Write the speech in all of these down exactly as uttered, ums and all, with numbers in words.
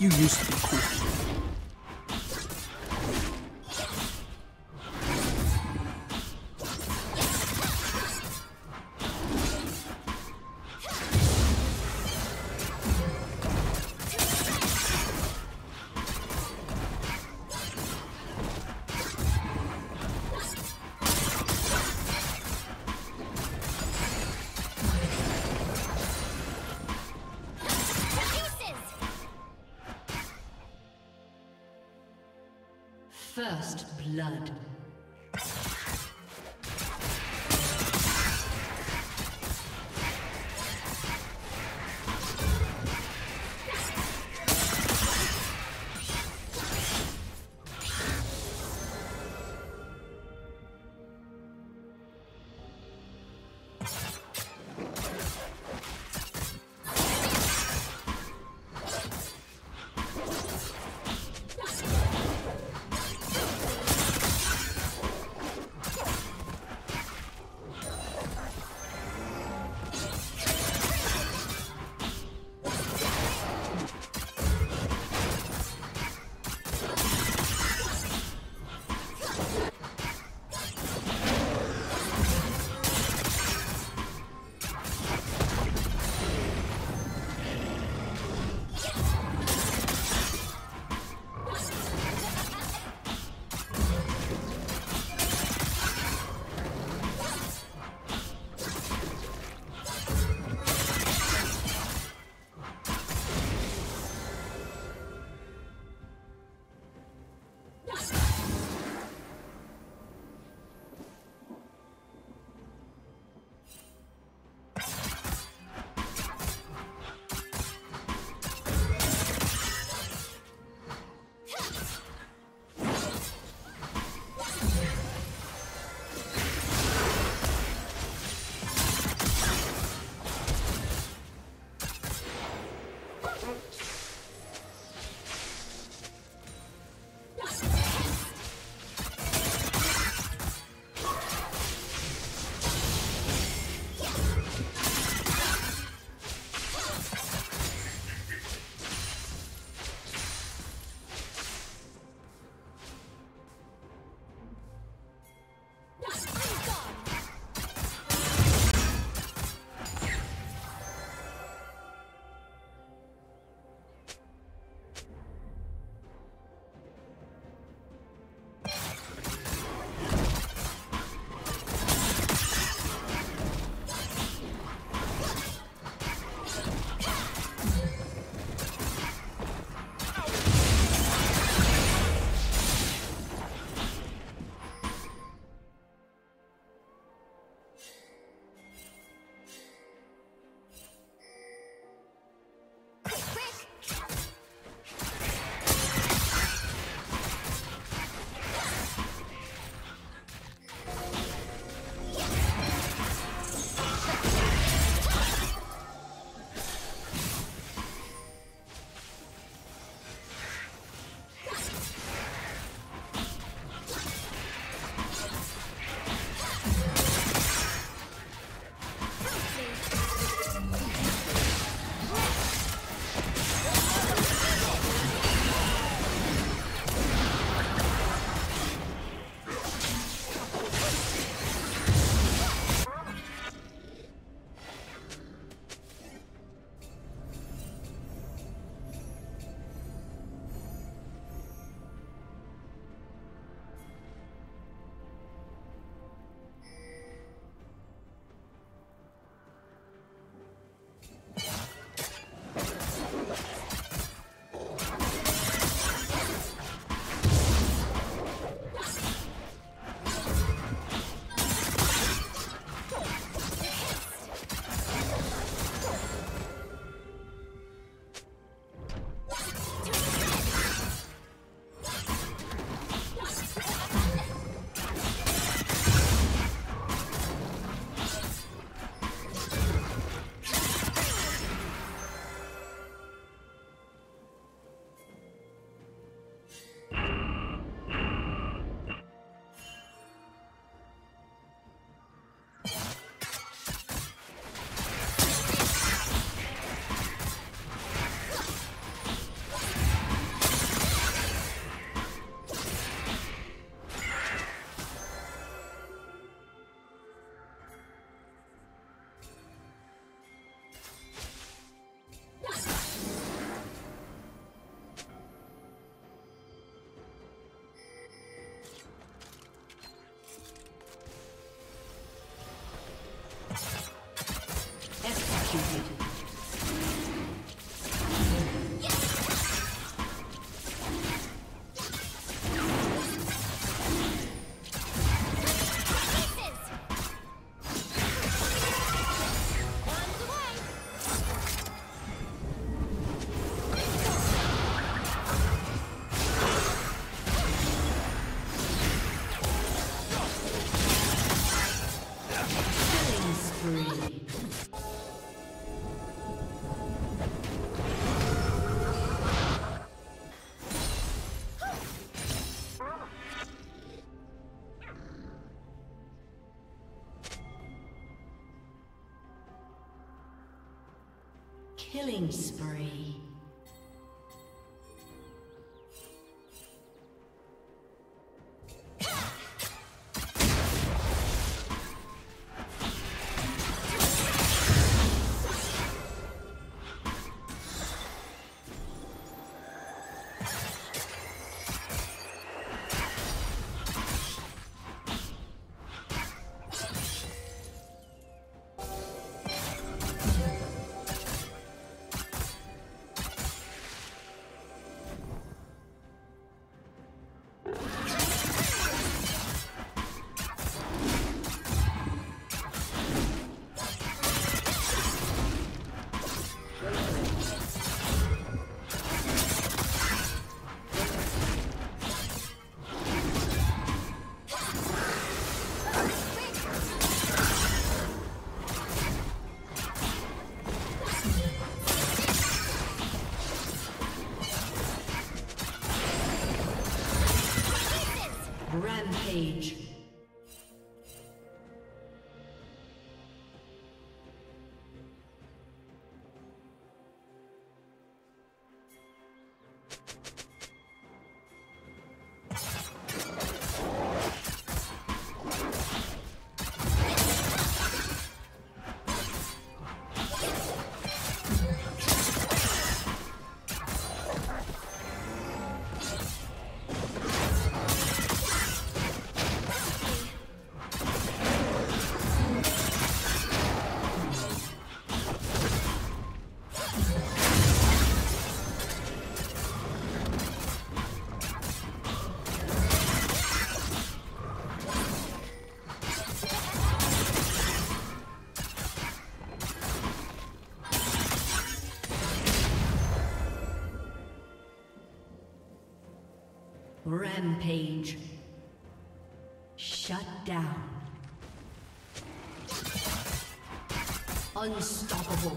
You used to be cool. First blood. spree. Killing spree. Rampage. Rampage. Shut down. Unstoppable.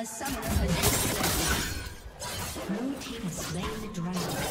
A summoner has been slain. Blue team has slain the dragon.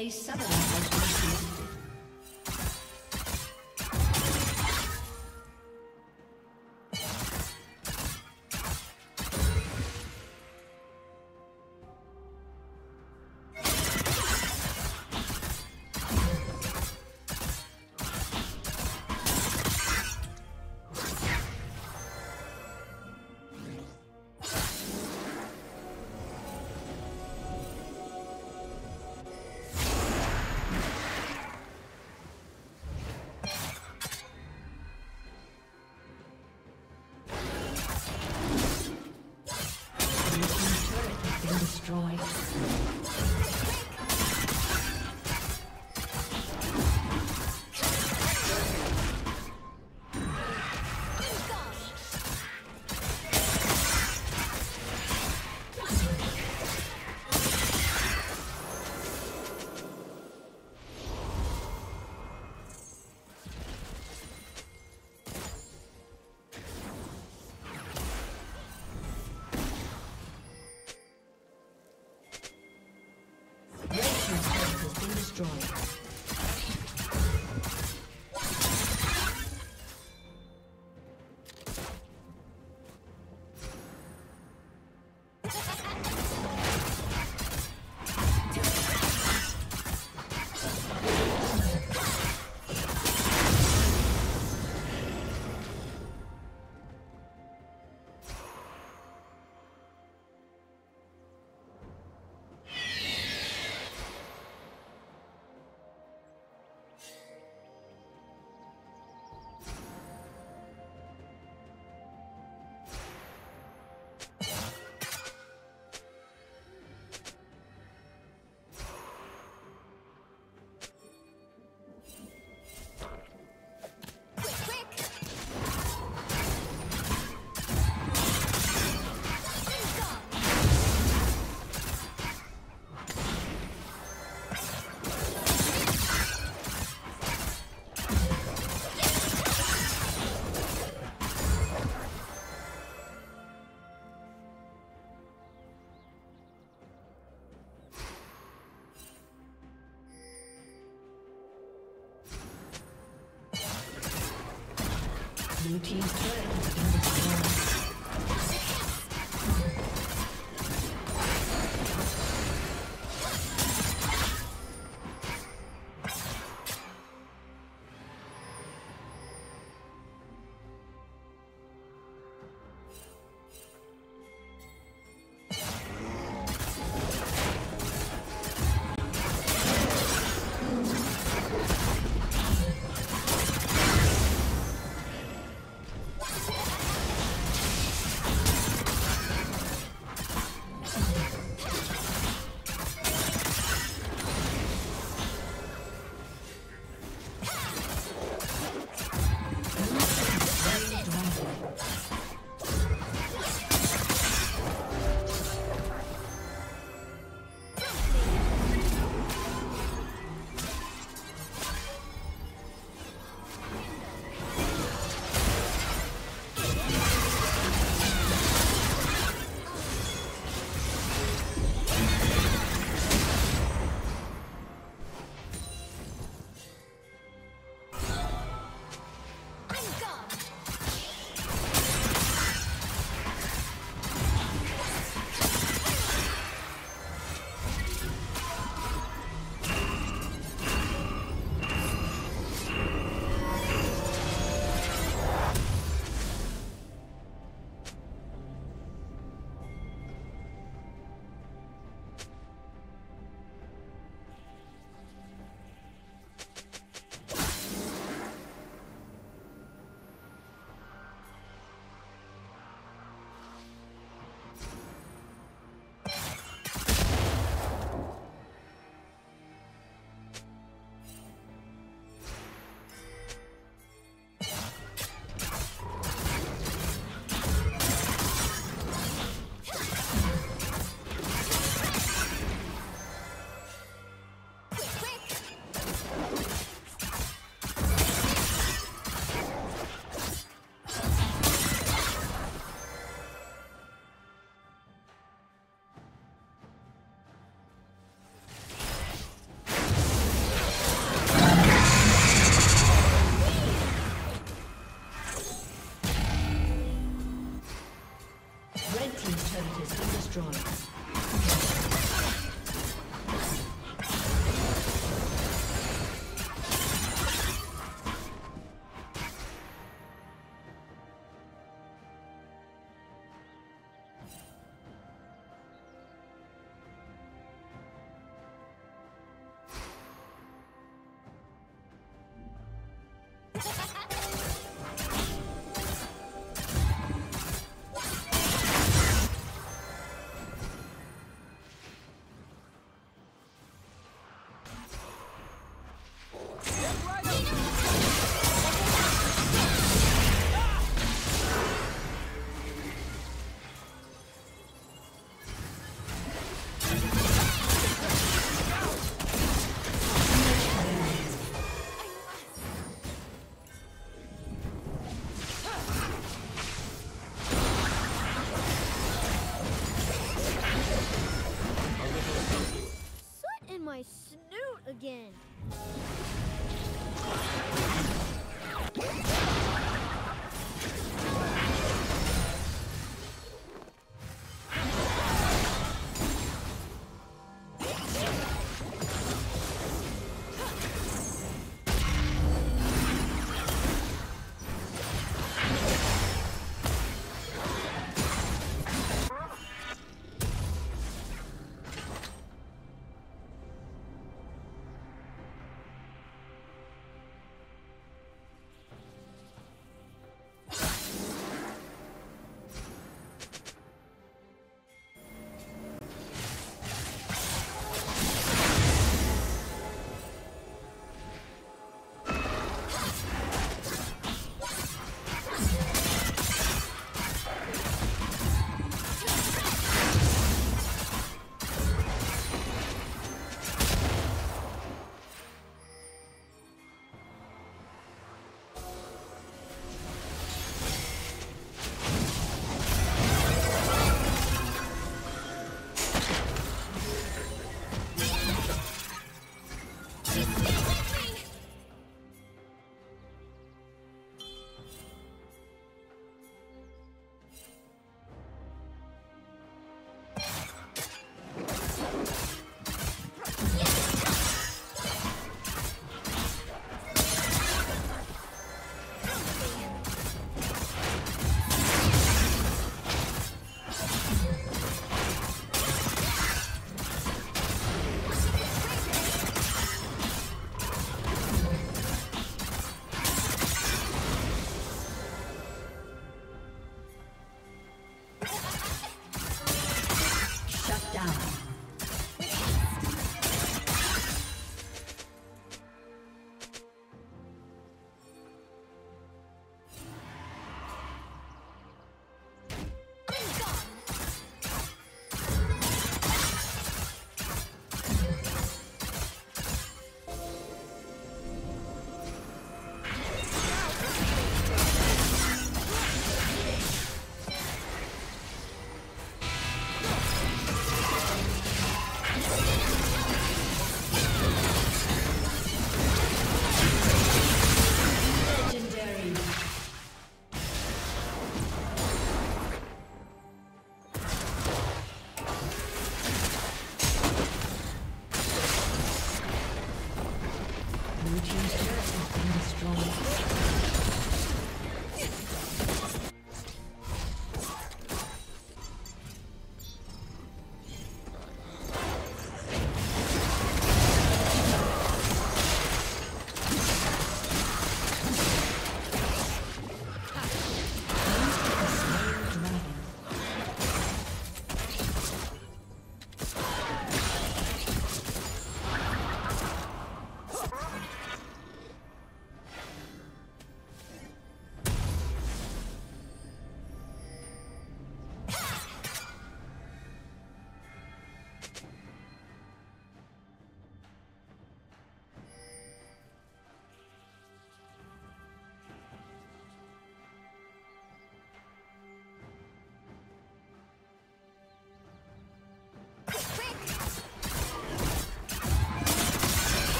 A summoner has been connected. Blue team's turret has been destroyed. again.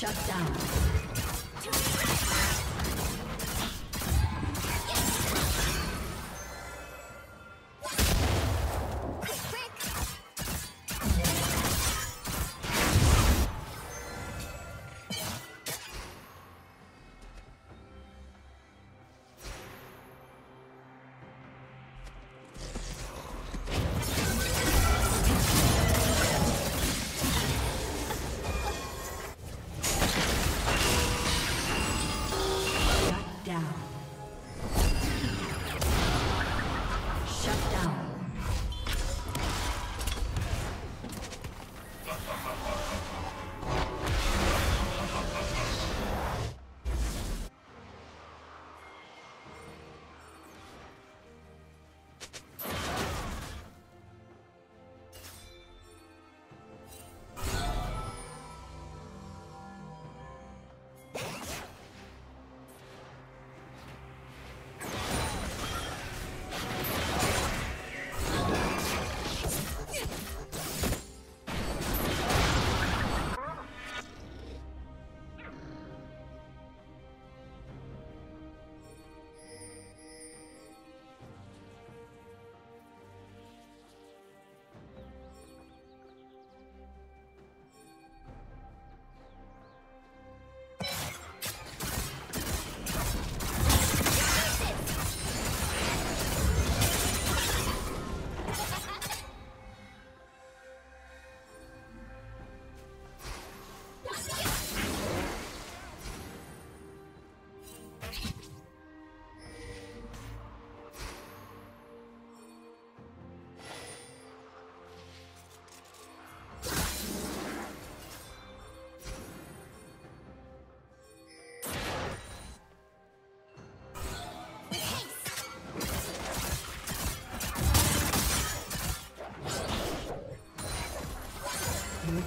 Shut down. Yes. Blue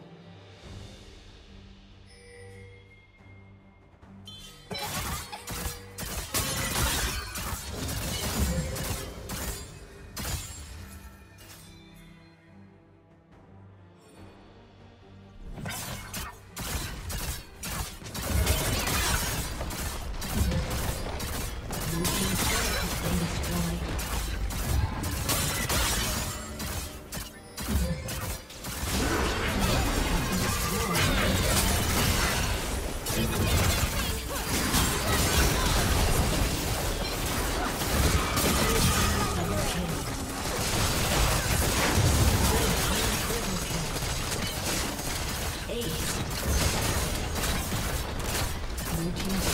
Thank you.